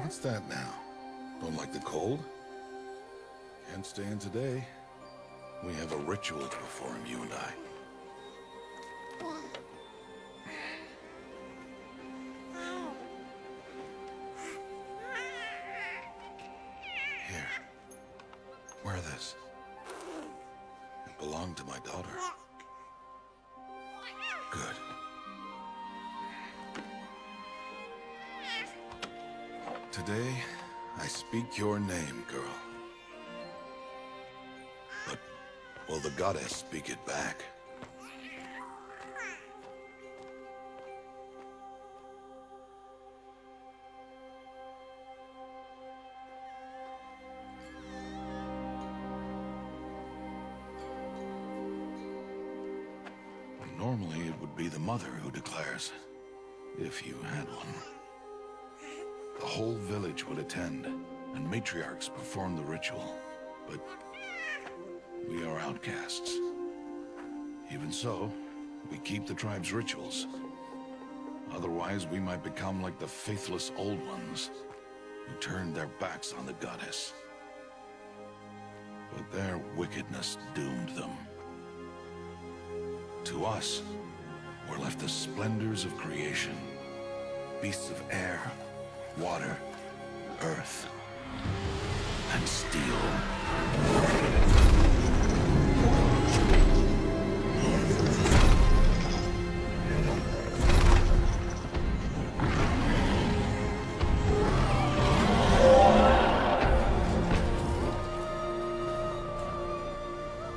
What's that now? Don't like the cold? Can't stay in today. We have a ritual to perform, you and I. Here. Wear this. It belonged to my daughter. Good. Today, I speak your name, girl. But will the goddess speak it back? Normally, it would be the mother who declares, if you had one. The whole village would attend, and matriarchs perform the ritual. But we are outcasts. Even so, we keep the tribe's rituals. Otherwise, we might become like the faithless old ones who turned their backs on the goddess. But their wickedness doomed them. To us, we're left the splendors of creation, beasts of air, water, earth, and steel.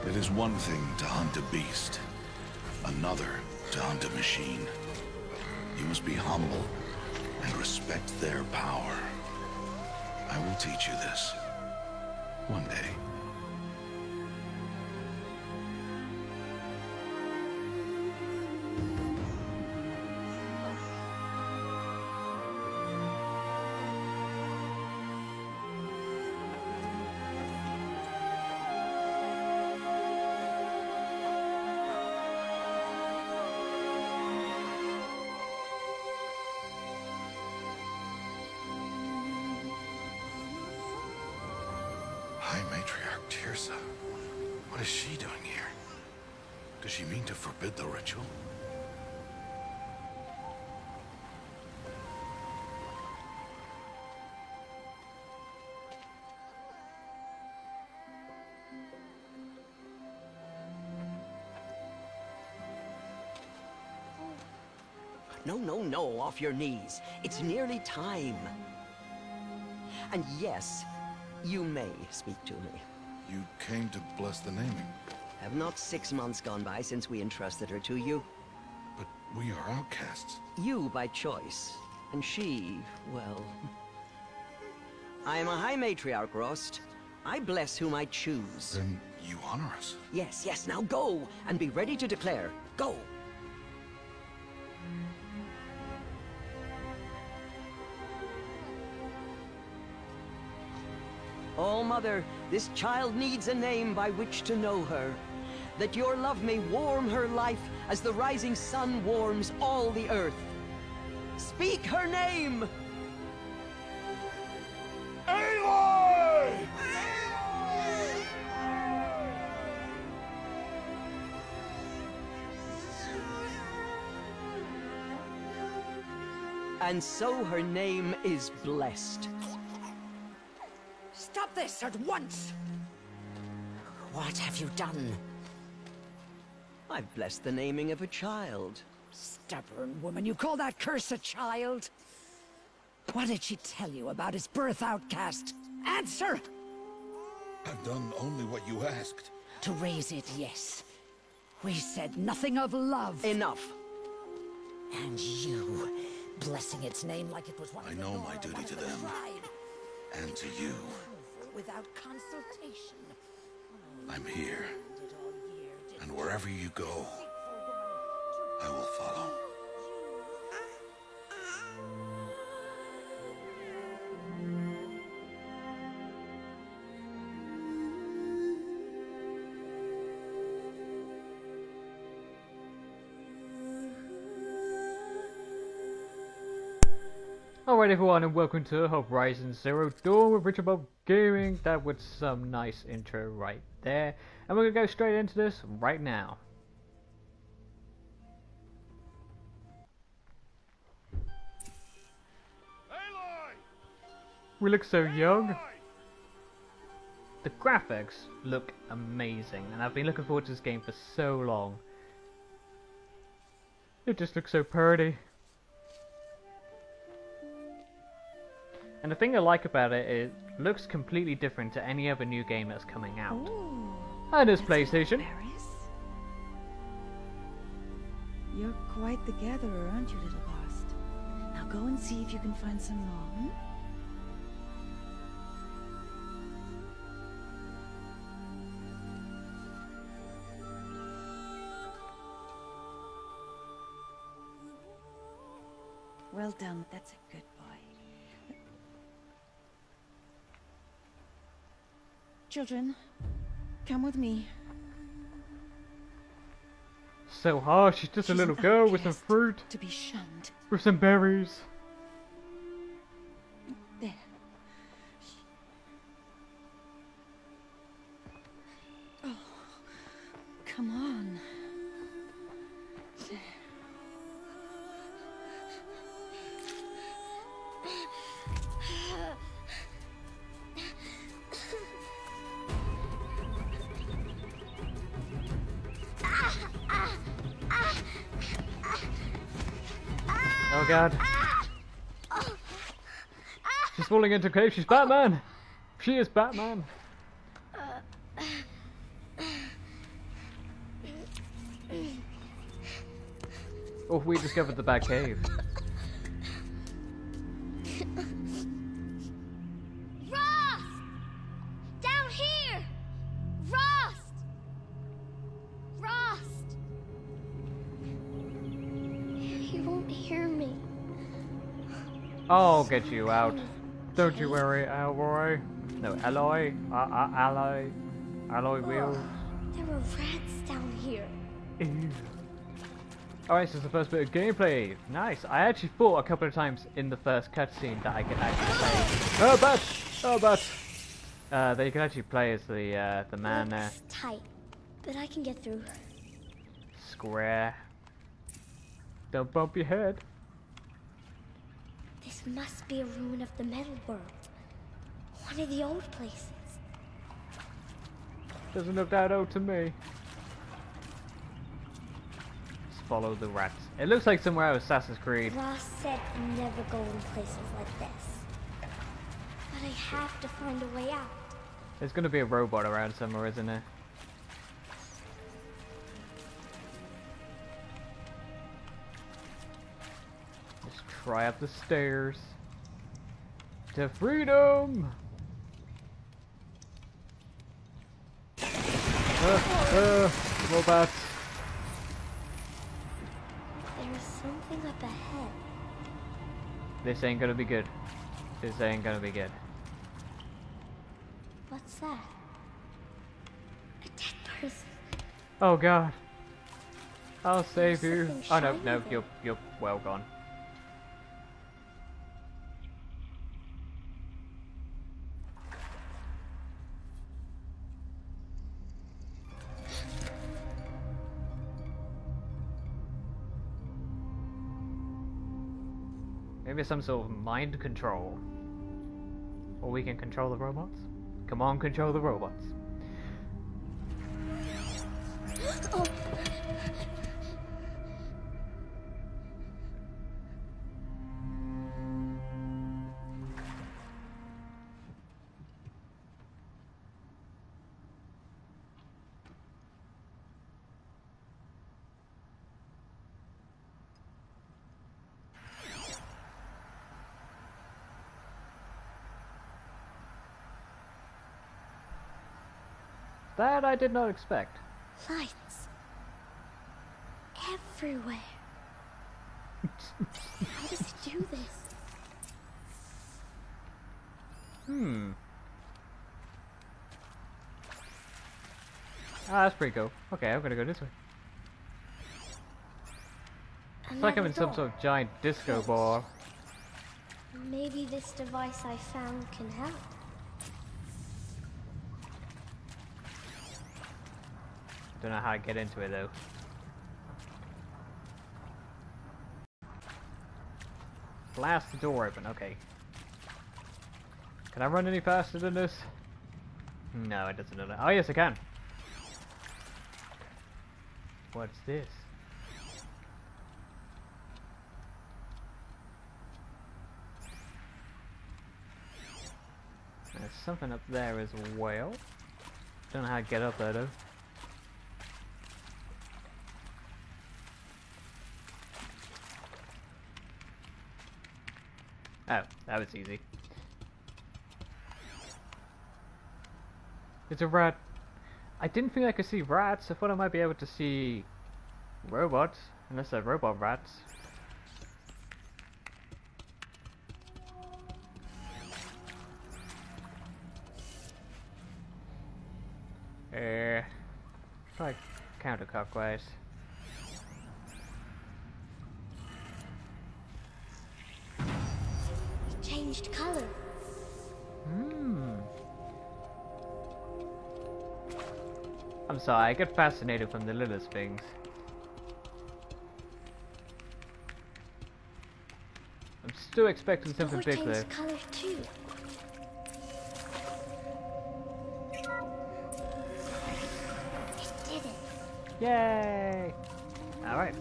It is one thing to hunt a beast, another to hunt a machine. You must be humble and respect their power. I will teach you this one day. Matriarch Tirsa. What is she doing here? Does she mean to forbid the ritual? No, off your knees. It's nearly time. And yes, you may speak to me. You came to bless the naming. Have not 6 months gone by since we entrusted her to you? But we are outcasts. You by choice, and she, well... I am a High Matriarch, Rost. I bless whom I choose. Then you honor us. Yes, now go, and be ready to declare. Go! Oh, Mother, this child needs a name by which to know her, that your love may warm her life as the rising sun warms all the earth. Speak her name! Aloy! And so her name is blessed. Stop this at once! What have you done? I've blessed the naming of a child. Stubborn woman, you call that curse a child? What did she tell you about his birth, outcast? Answer! I've done only what you asked. To raise it, yes. We said nothing of love. Enough. And you, blessing its name like it was one of the... I know my duty to them. And to you. Without consultation. I'm here, and wherever you go, I will follow. Alright everyone, and welcome to Horizon Zero Dawn with Richard Bob Gaming. That was some nice intro right there. And we're gonna go straight into this right now. We look so young. The graphics look amazing, and I've been looking forward to this game for so long. It just looks so pretty. And the thing I like about it is it looks completely different to any other new game that's coming out. Ooh, and it's PlayStation. You're quite the gatherer, aren't you, little Rost? Now go and see if you can find some more. Hmm? Well done, that's a good boy. Children, come with me. So hard, she's just a little girl with some fruit. To be shunned. With some berries. There. Oh, come on. Oh god. She's falling into caves. She's Batman! She is Batman! Oh, we discovered the bad cave. I'll get you out. Don't you worry, Alloy. No, Alloy. Alloy. Alloy wheels. There were rats down here. Alright, so this is the first bit of gameplay. Nice. I actually thought a couple of times in the first cutscene that I could actually play. Oh, but! Oh, but! That you can actually play as the man there. It's tight, but I can get through. Square. Don't bump your head. This must be a ruin of the metal world. One of the old places. Doesn't look that old to me. Just follow the rats. It looks like somewhere out of Assassin's Creed. Rost said never go in places like this. But I have to find a way out. There's gonna be a robot around somewhere, isn't there? Try up the stairs to freedom. Robots. There's something up ahead. This ain't gonna be good. This ain't gonna be good. What's that? A dead person. Oh god. I'll save you. Oh no, no, you're well gone. Maybe some sort of mind control. Or we can control the robots? Come on, control the robots. Oh. That I did not expect. Lights. Everywhere. How does it do this? Ah, that's pretty cool. Okay, I'm gonna go this way. It's like I'm in some sort of giant disco ball. Maybe this device I found can help. Don't know how I get into it though. Blast the door open, okay. Can I run any faster than this? No, it doesn't do that. Oh yes I can. What's this? There's something up there as well. Don't know how to get up there though. Oh, that was easy. It's a rat. I didn't think I could see rats. I thought I might be able to see robots, unless they're robot rats. Try counterclockwise. Changed color. I'm sorry, I get fascinated from the littlest things. I'm still expecting something big though. Color too. I did it. Yay! All right.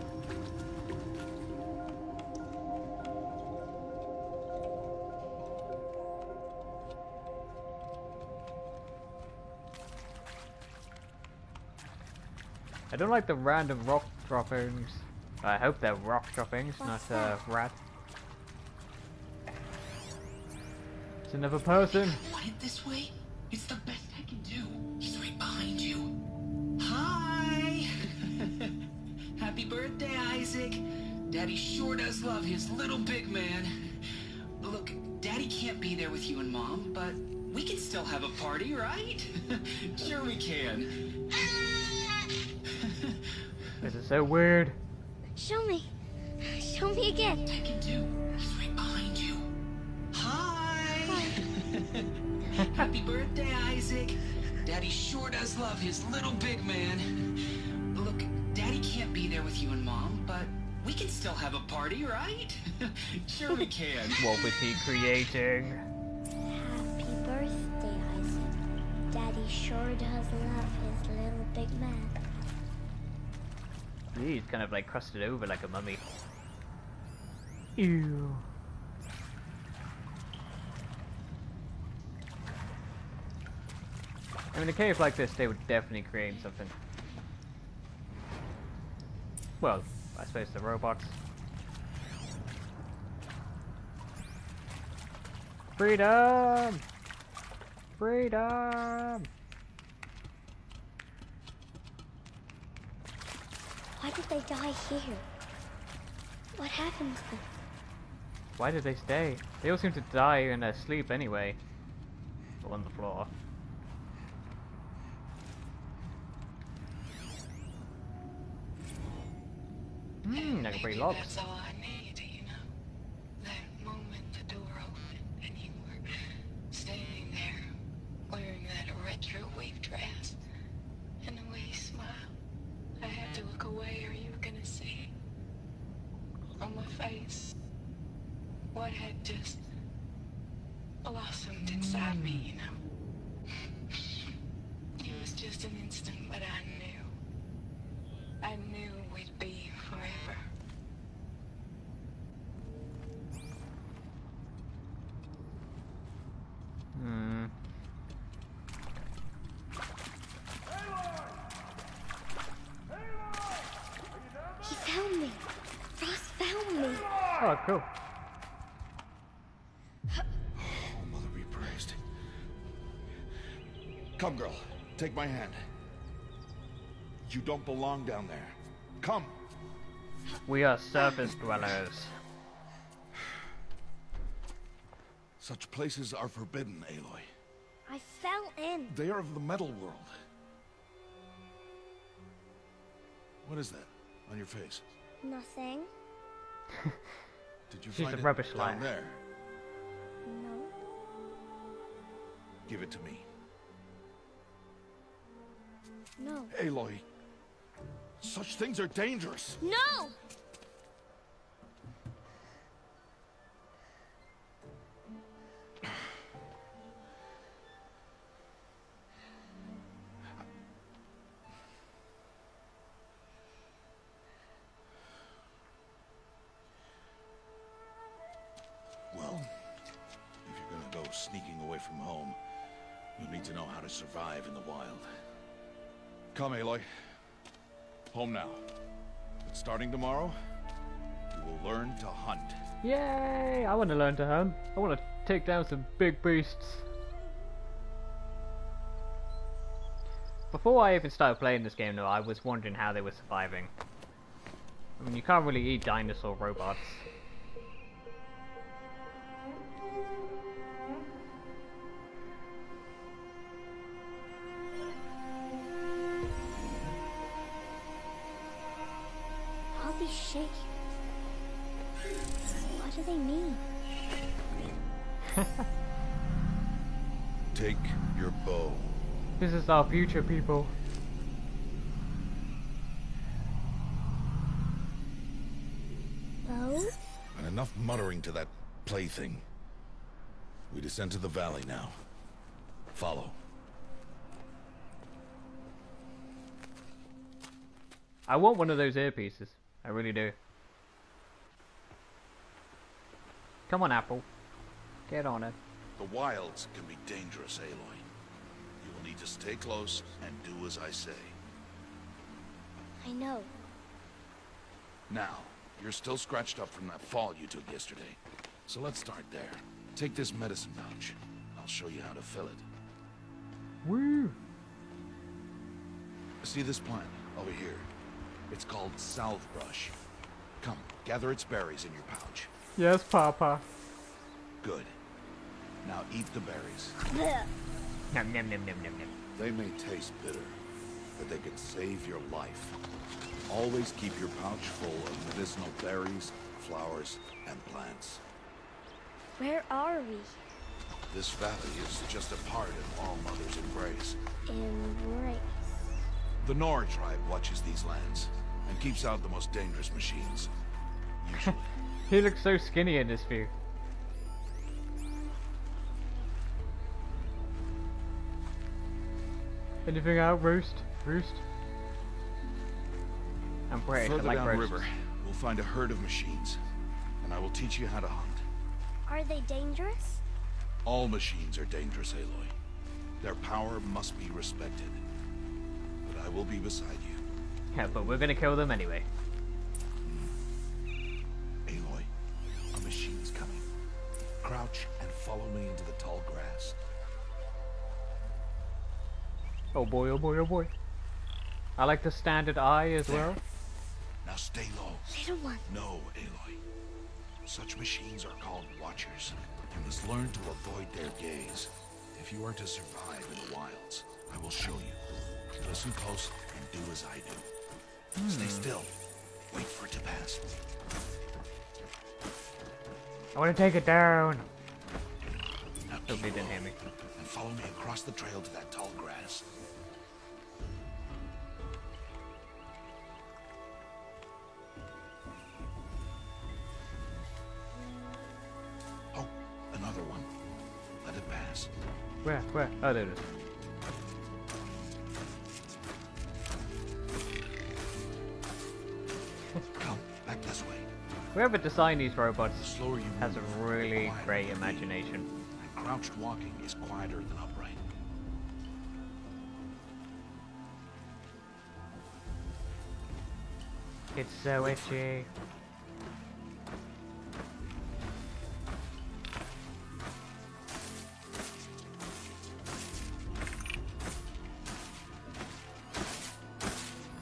I don't like the random rock droppings. I hope they're rock droppings, not rat. It's another person. I want it this way. It's the best I can do. He's right behind you. Hi. Happy birthday, Isaac. Daddy sure does love his little big man. Look, Daddy can't be there with you and Mom, but we can still have a party, right? Sure we can. This is so weird. Show me again. I can do. He's right behind you. Hi. Happy birthday, Isaac. Daddy sure does love his little big man. Look, Daddy can't be there with you and Mom, but we can still have a party, right? Sure we can. What was he creating? Happy birthday, Isaac. Daddy sure does love his little big man. He's kind of like crusted over like a mummy. Ew. I mean, a cave like this, they would definitely create something. Well, I suppose the robots. Freedom! Freedom! Why did they die here? What happened to them? Why did they stay? They all seem to die in their sleep anyway. Or on the floor. I can break locks. That's all I need, you know. That moment the door opened and you were standing there wearing that retro wave dress and the way you smiled. I had to look away or you were gonna see on my face what had just blossomed inside me, you know. It was just an instant, but I knew we'd be forever. Oh, cool. Oh, Mother be praised. Come, girl. Take my hand. You don't belong down there. Come. We are surface dwellers. Such places are forbidden, Aloy. I fell in. They are of the metal world. What is that on your face? Nothing. Did you find it down there? Give it to me. No. Aloy, such things are dangerous. No! Sneaking away from home, you'll need to know how to survive in the wild. Come, Aloy. Home now. But starting tomorrow, you will learn to hunt. Yay! I want to learn to hunt. I want to take down some big beasts. Before I even started playing this game, though, I was wondering how they were surviving. I mean, you can't really eat dinosaur robots. Shaking. What do they mean? Take your bow. This is our future, people. Bow? And enough muttering to that plaything. We descend to the valley now. Follow. I want one of those earpieces. I really do. Come on, Apple. Get on it. The wilds can be dangerous, Aloy. You will need to stay close and do as I say. I know. Now, you're still scratched up from that fall you took yesterday. So let's start there. Take this medicine pouch. I'll show you how to fill it. Woo! See this plant over here? It's called salvebrush. Come, gather its berries in your pouch. Yes, Papa. Good. Now eat the berries. Nom, nom, nom, nom, nom, nom. They may taste bitter, but they can save your life. Always keep your pouch full of medicinal berries, flowers, and plants. Where are we? This valley is just a part of All Mother's embrace. Embrace? The Nora tribe watches these lands and keeps out the most dangerous machines. Usually. He looks so skinny in this view. Anything out, Rost? Rost? I'm afraid I like Rost. River, we'll find a herd of machines, and I will teach you how to hunt. Are they dangerous? All machines are dangerous, Aloy. Their power must be respected. I will be beside you. Yeah, but we're gonna kill them anyway. Aloy, a machine's coming. Crouch and follow me into the tall grass. Oh boy, oh boy, oh boy. I like the standard eye as well. Now stay low. They don't want. No, Aloy. Such machines are called watchers. You must learn to avoid their gaze. If you are to survive in the wilds, I will show you. Listen close and do as I do. Stay still. Wait for it to pass. I want to take it down. Now keep low and follow me across the trail to that tall grass. Oh, another one. Let it pass. Where? Where? Oh, there it is. Whoever designed these robots has a really great imagination. And crouched walking is quieter than upright. It's so itchy.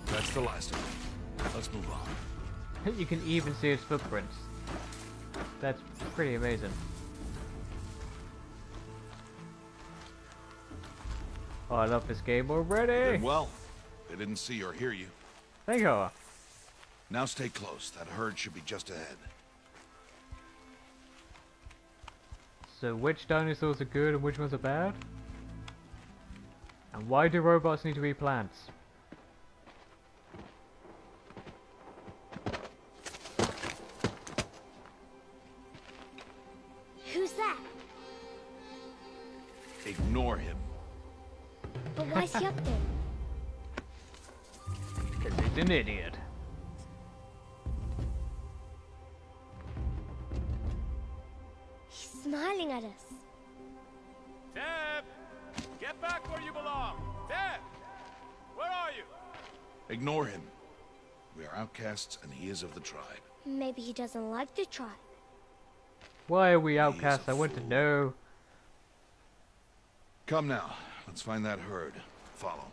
That's the last of it. Let's move on. You can even see his footprints. That's pretty amazing. Oh, I love this game already. Well, they didn't see or hear you. Thank you. Now stay close. That herd should be just ahead. So which dinosaurs are good and which ones are bad? And why do robots need to eat plants? Who's that? Ignore him. But why's he up there? Because he's an idiot. He's smiling at us. Zeb! Get back where you belong! Zeb! Where are you? Ignore him. We are outcasts and he is of the tribe. Maybe he doesn't like the tribe. Why are we outcasts? I want to know. Come now. Let's find that herd. Follow.